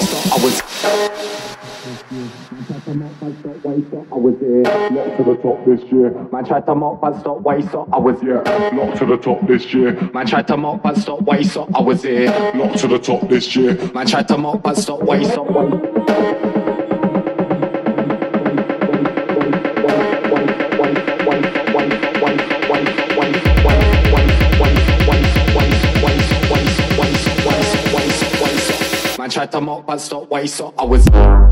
Not to the top this year. Man tried to mock but stop waste up, I was here. Not to the top this year. Man tried to mock but stop waste up, I was here. Not to the top this year. Man tried to mock but stop waste up. Man tried to mock but stop waste up, I was here.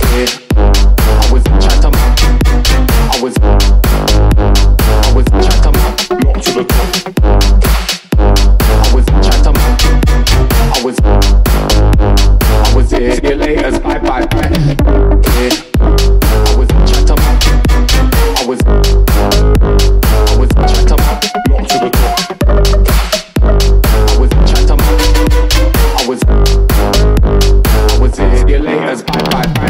I was trying to mock. I was trying to mock. Not to the top. I was trying to mock. I was here. See you later, bye bye bye. Yeah. I was trying to mock. I was trying to mock. Not to the top. I was trying to mock. I was here. See you later, bye bye bye.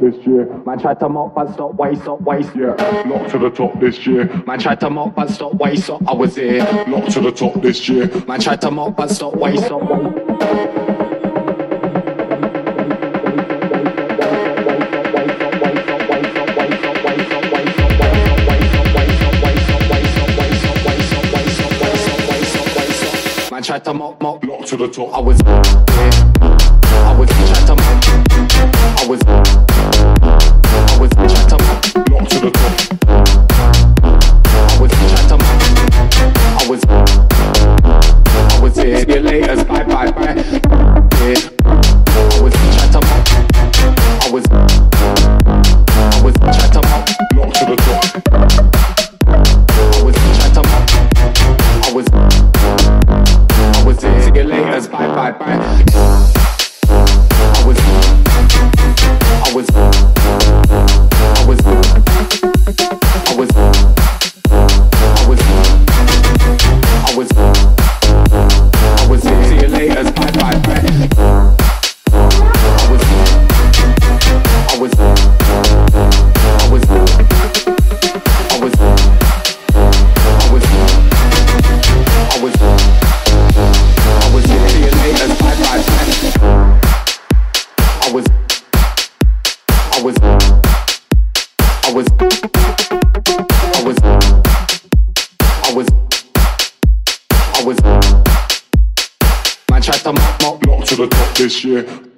This year. Man tried to mock but stop waste up, waste. Yeah, not to the top this year. Man tried to mock but stop waste up, I was here. Not to the top this year. Man tried to mock but stop waste up. Man tried to mock, not to the top. I was here. I was trying to mock. I was trying to mock, not to the top. I was trying to mock. I was here. See you later, bye bye bye. Yeah. I was trying to mock. I was trying to mock, not to the top. I was trying to mock. I was here. See you later, bye bye bye. Man tried to mock, not to the top this year.